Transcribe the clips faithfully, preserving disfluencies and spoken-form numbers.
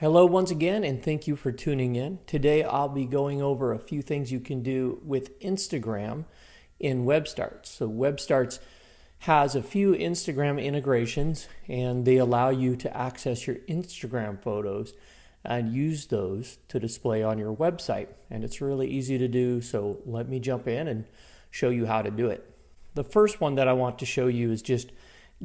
Hello once again, and thank you for tuning in. Today I'll be going over a few things you can do with Instagram in WebStarts. So WebStarts has a few Instagram integrations, and they allow you to access your Instagram photos and use those to display on your website. And it's really easy to do, so let me jump in and show you how to do it. The first one that I want to show you is just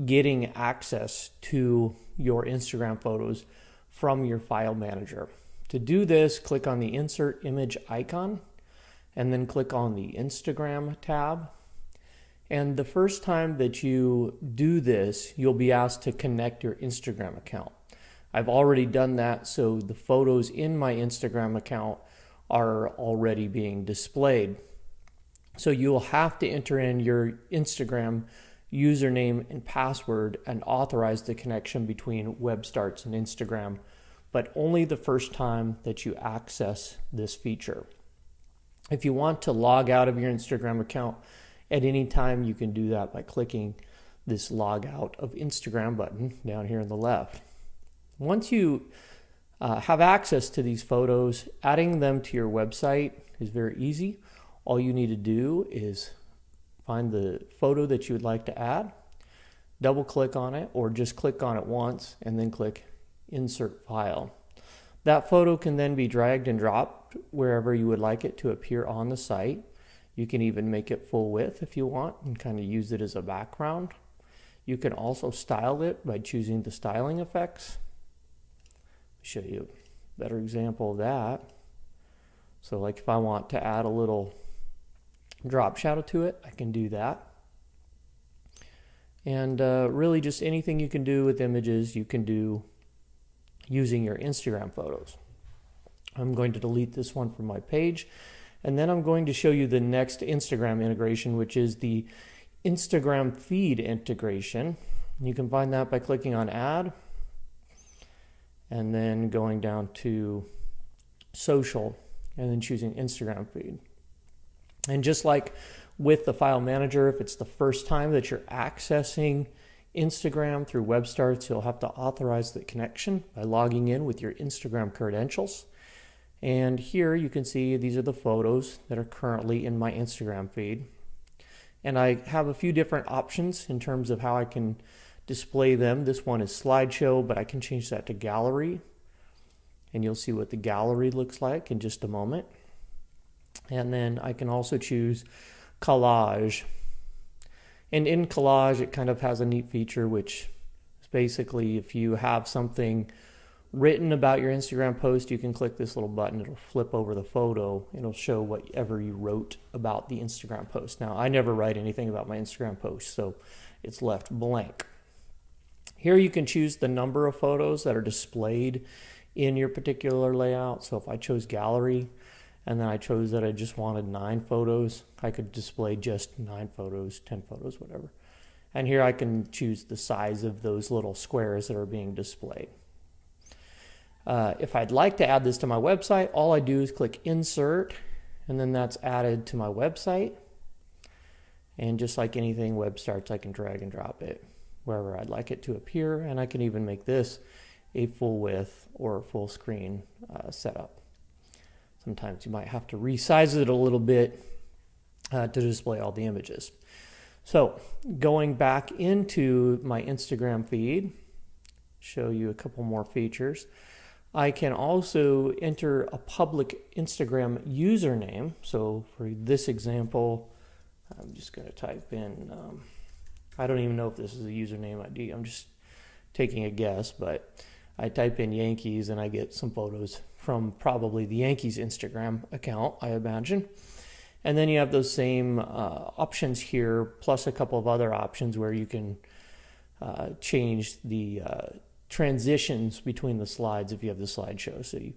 getting access to your Instagram photos from your file manager. To do this, click on the insert image icon and then click on the Instagram tab. And the first time that you do this, you'll be asked to connect your Instagram account. I've already done that, so the photos in my Instagram account are already being displayed. So you'll have to enter in your Instagram username and password and authorize the connection between WebStarts and Instagram, but only the first time that you access this feature. If you want to log out of your Instagram account at any time, you can do that by clicking this log out of Instagram button down here on the left. Once you uh, have access to these photos, adding them to your website is very easy. All you need to do is find the photo that you would like to add, double click on it, or just click on it once and then click Insert File. That photo can then be dragged and dropped wherever you would like it to appear on the site. You can even make it full width if you want and kind of use it as a background. You can also style it by choosing the styling effects. I'll show you a better example of that. So like if I want to add a little drop shadow to it, I can do that. And uh, really just anything you can do with images, you can do using your Instagram photos. I'm going to delete this one from my page, and then I'm going to show you the next Instagram integration, which is the Instagram feed integration. You can find that by clicking on Add and then going down to Social and then choosing Instagram feed. And just like with the file manager, if it's the first time that you're accessing Instagram through WebStarts, you'll have to authorize the connection by logging in with your Instagram credentials. And here you can see these are the photos that are currently in my Instagram feed. And I have a few different options in terms of how I can display them. This one is slideshow, but I can change that to gallery. And you'll see what the gallery looks like in just a moment. And then I can also choose collage. And in collage, it kind of has a neat feature, which is basically if you have something written about your Instagram post, you can click this little button. It'll flip over the photo. It'll show whatever you wrote about the Instagram post. Now, I never write anything about my Instagram post, so it's left blank. Here you can choose the number of photos that are displayed in your particular layout. So if I chose gallery, and then I chose that I just wanted nine photos, I could display just nine photos, ten photos, whatever. And here I can choose the size of those little squares that are being displayed. Uh, if I'd like to add this to my website, all I do is click Insert, and then that's added to my website. And just like anything WebStarts, I can drag and drop it wherever I'd like it to appear, and I can even make this a full width or full screen uh, setup. Sometimes you might have to resize it a little bit uh, to display all the images. So going back into my Instagram feed, show you a couple more features. I can also enter a public Instagram username. So for this example, I'm just going to type in, um, I don't even know if this is a username I D. I'm just taking a guess, but I type in Yankees and I get some photos from probably the Yankees Instagram account, I imagine. And then you have those same uh, options here, plus a couple of other options where you can uh, change the uh, transitions between the slides if you have the slideshow. So you,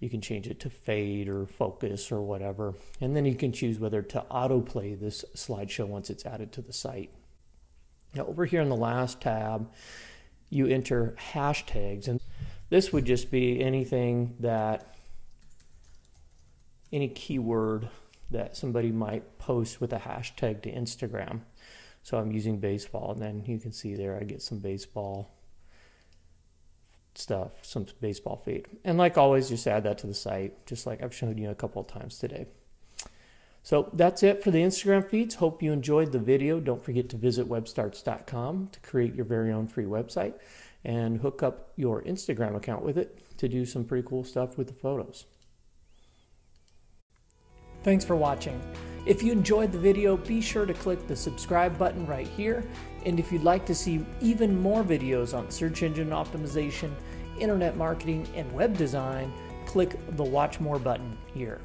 you can change it to fade or focus or whatever. And then you can choose whether to autoplay this slideshow once it's added to the site. Now over here in the last tab, you enter hashtags, and this would just be anything that, any keyword that somebody might post with a hashtag to Instagram. So I'm using baseball, and then you can see there I get some baseball stuff, some baseball feed. And like always, just add that to the site, just like I've shown you a couple of times today. So that's it for the Instagram feeds. Hope you enjoyed the video. Don't forget to visit web starts dot com to create your very own free website and hook up your Instagram account with it to do some pretty cool stuff with the photos. Thanks for watching. If you enjoyed the video, be sure to click the subscribe button right here. And if you'd like to see even more videos on search engine optimization, internet marketing, and web design, click the watch more button here.